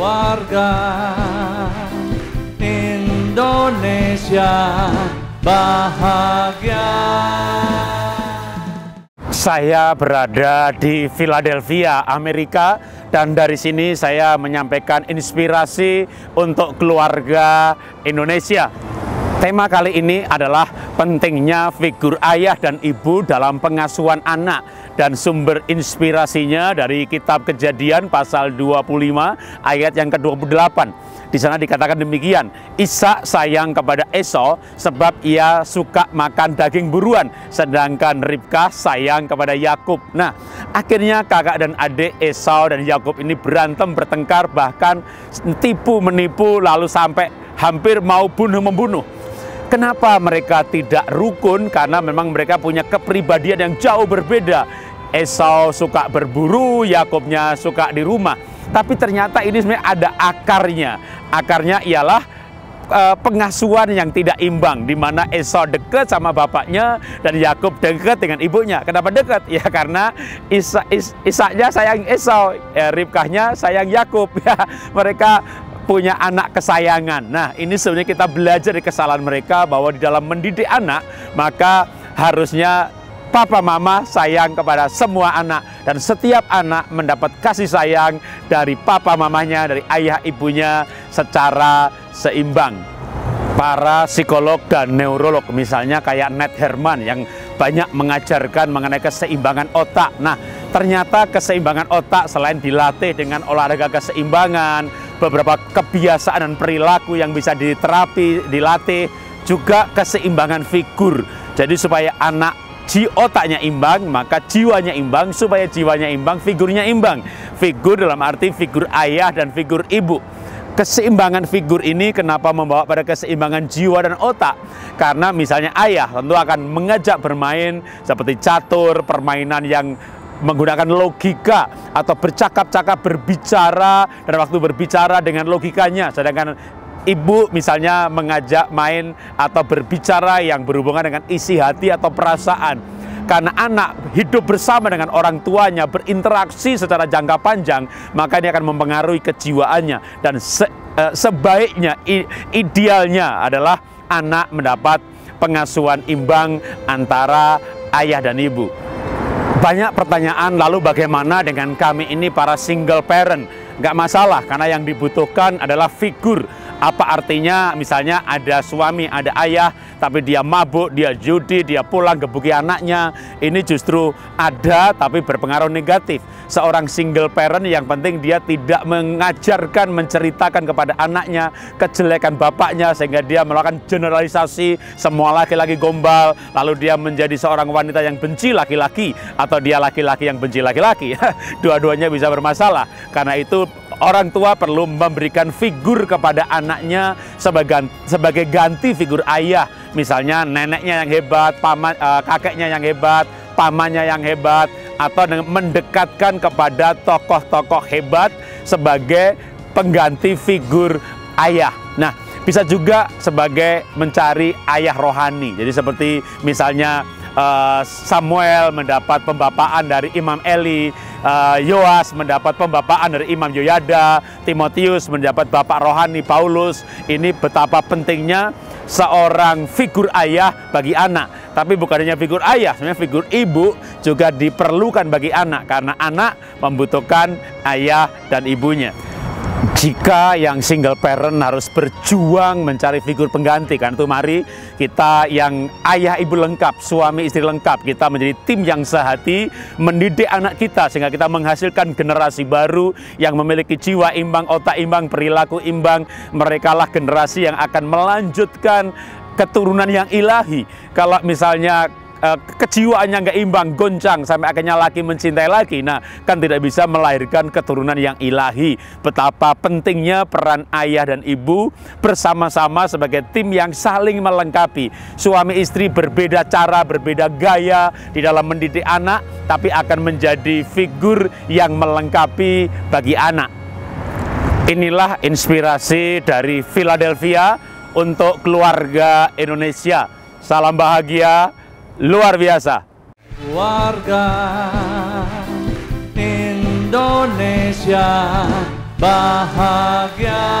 warga Indonesia bahagia. Saya berada di Philadelphia, Amerika, dan dari sini saya menyampaikan inspirasi untuk keluarga Indonesia. Tema kali ini adalah pentingnya figur ayah dan ibu dalam pengasuhan anak, dan sumber inspirasinya dari kitab Kejadian pasal 25 ayat yang ke-28. Di sana dikatakan demikian, Ishak sayang kepada Esau sebab ia suka makan daging buruan, sedangkan Ribka sayang kepada Yakub. Nah, akhirnya kakak dan adik Esau dan Yakub ini berantem, bertengkar, bahkan tipu menipu, lalu sampai hampir mau bunuh-membunuh. Kenapa mereka tidak rukun? Karena memang mereka punya kepribadian yang jauh berbeda. Esau suka berburu, Yakubnya suka di rumah. Tapi ternyata ini sebenarnya ada akarnya. Akarnya ialah pengasuhan yang tidak imbang, di mana Esau dekat sama bapaknya dan Yakub dekat dengan ibunya. Kenapa dekat? Ya karena Ishaknya sayang Esau, Ribkahnya sayang Yakub. Ya, mereka punya anak kesayangan. Nah, ini sebenarnya kita belajar dari kesalahan mereka, bahwa di dalam mendidik anak, maka harusnya papa mama sayang kepada semua anak, dan setiap anak mendapat kasih sayang dari papa mamanya, dari ayah ibunya secara seimbang. Para psikolog dan neurolog misalnya kayak Ned Herman yang banyak mengajarkan mengenai keseimbangan otak. Nah, ternyata keseimbangan otak selain dilatih dengan olahraga keseimbangan, beberapa kebiasaan dan perilaku yang bisa diterapi, dilatih, juga keseimbangan figur. Jadi supaya anak otaknya imbang, maka jiwanya imbang, supaya jiwanya imbang, figurnya imbang. Figur dalam arti figur ayah dan figur ibu. Keseimbangan figur ini kenapa membawa pada keseimbangan jiwa dan otak? Karena misalnya ayah tentu akan mengajak bermain seperti catur, permainan yang menggunakan logika atau bercakap-cakap, berbicara, dan waktu berbicara dengan logikanya. Sedangkan ibu misalnya mengajak main atau berbicara yang berhubungan dengan isi hati atau perasaan. Karena anak hidup bersama dengan orang tuanya, berinteraksi secara jangka panjang, maka ini akan mempengaruhi kejiwaannya. Dan sebaiknya, idealnya adalah anak mendapat pengasuhan imbang antara ayah dan ibu. Banyak pertanyaan, lalu bagaimana dengan kami ini para single parent? Nggak masalah, karena yang dibutuhkan adalah figur. Apa artinya misalnya ada suami, ada ayah, tapi dia mabuk, dia judi, dia pulang gebuki anaknya. Ini justru ada tapi berpengaruh negatif. Seorang single parent yang penting dia tidak mengajarkan, menceritakan kepada anaknya kejelekan bapaknya, sehingga dia melakukan generalisasi semua laki-laki gombal, lalu dia menjadi seorang wanita yang benci laki-laki, atau dia laki-laki yang benci laki-laki. Dua-duanya bisa bermasalah. Karena itu orang tua perlu memberikan figur kepada anaknya sebagai ganti figur ayah. Misalnya neneknya yang hebat, kakeknya yang hebat, pamannya yang hebat, atau mendekatkan kepada tokoh-tokoh hebat sebagai pengganti figur ayah. Nah, bisa juga sebagai mencari ayah rohani. Jadi seperti misalnya Samuel mendapat pembapaan dari Imam Eli, Yoas mendapat pembapaan dari Imam Yoyada, Timotius mendapat bapak rohani Paulus. Ini betapa pentingnya seorang figur ayah bagi anak. Tapi bukan hanya figur ayah, sebenarnya figur ibu juga diperlukan bagi anak, karena anak membutuhkan ayah dan ibunya. Jika yang single parent harus berjuang mencari figur pengganti, kan itu mari kita yang ayah ibu lengkap, suami istri lengkap, kita menjadi tim yang sehati mendidik anak kita, sehingga kita menghasilkan generasi baru yang memiliki jiwa imbang, otak imbang, perilaku imbang. Merekalah generasi yang akan melanjutkan keturunan yang ilahi. Kalau misalnya kejiwaannya nggak imbang, goncang, sampai akhirnya laki mencintai laki, nah kan tidak bisa melahirkan keturunan yang ilahi. Betapa pentingnya peran ayah dan ibu bersama-sama sebagai tim yang saling melengkapi. Suami istri berbeda cara, berbeda gaya di dalam mendidik anak, tapi akan menjadi figur yang melengkapi bagi anak. Inilah inspirasi dari Philadelphia untuk keluarga Indonesia. Salam bahagia luar biasa. Keluarga Indonesia bahagia.